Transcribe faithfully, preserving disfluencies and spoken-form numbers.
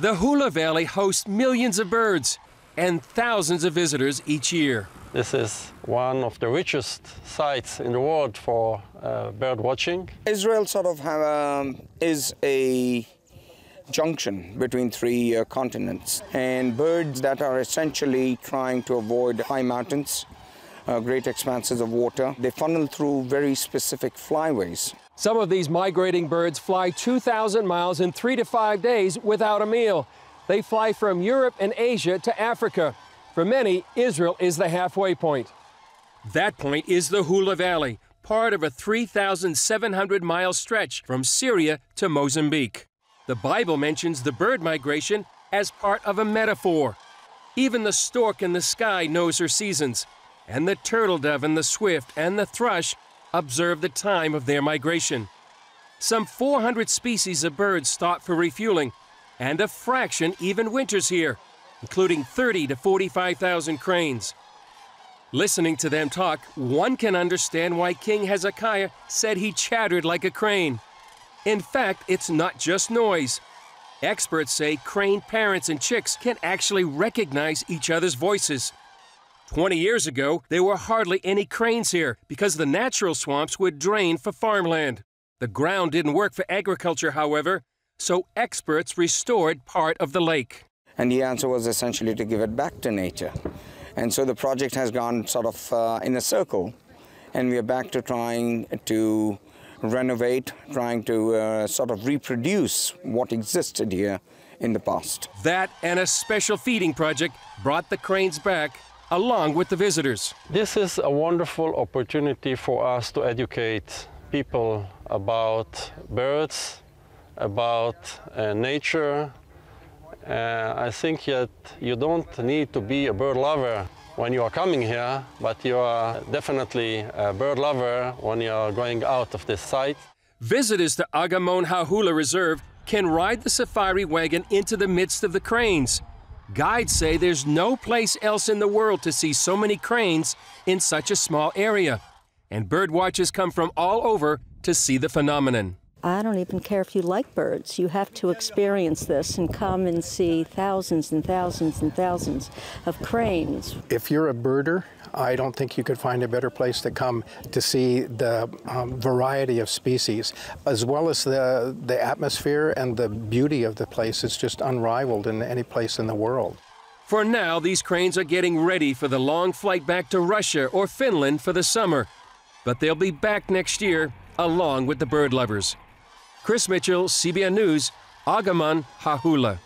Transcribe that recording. The Hula Valley hosts millions of birds and thousands of visitors each year. This is one of the richest sites in the world for uh, bird watching. Israel sort of um, is a junction between three uh, continents, and birds that are essentially trying to avoid high mountains, uh, great expanses of water, they funnel through very specific flyways. Some of these migrating birds fly two thousand miles in three to five days without a meal. They fly from Europe and Asia to Africa. For many, Israel is the halfway point. That point is the Hula Valley, part of a three thousand seven hundred mile stretch from Syria to Mozambique. The Bible mentions the bird migration as part of a metaphor. Even the stork in the sky knows her seasons, and the turtle dove and the swift and the thrush observe the time of their migration. Some four hundred species of birds stop for refueling, and a fraction even winters here, including thirty to forty-five thousand cranes. Listening to them talk, one can understand why King Hezekiah said he chattered like a crane. In fact, it's not just noise. Experts say crane parents and chicks can actually recognize each other's voices. twenty years ago, there were hardly any cranes here because the natural swamps would drain for farmland. The ground didn't work for agriculture, however, so experts restored part of the lake. And the answer was essentially to give it back to nature. And so the project has gone sort of uh, in a circle, and we are back to trying to renovate, trying to uh, sort of reproduce what existed here in the past. That and a special feeding project brought the cranes back along with the visitors. This is a wonderful opportunity for us to educate people about birds, about uh, nature. Uh, I think that you don't need to be a bird lover when you are coming here, but you are definitely a bird lover when you are going out of this site. Visitors to Agamon Hahula Reserve can ride the safari wagon into the midst of the cranes. Guides say there's no place else in the world to see so many cranes in such a small area, and birdwatchers come from all over to see the phenomenon. I don't even care if you like birds. You have to experience this and come and see thousands and thousands and thousands of cranes. If you're a birder, I don't think you could find a better place to come to see the um, variety of species, as well as the, the atmosphere and the beauty of the place. It's just unrivaled in any place in the world. For now, these cranes are getting ready for the long flight back to Russia or Finland for the summer, but they'll be back next year along with the bird lovers. Chris Mitchell, C B N News, Agamon Hahula.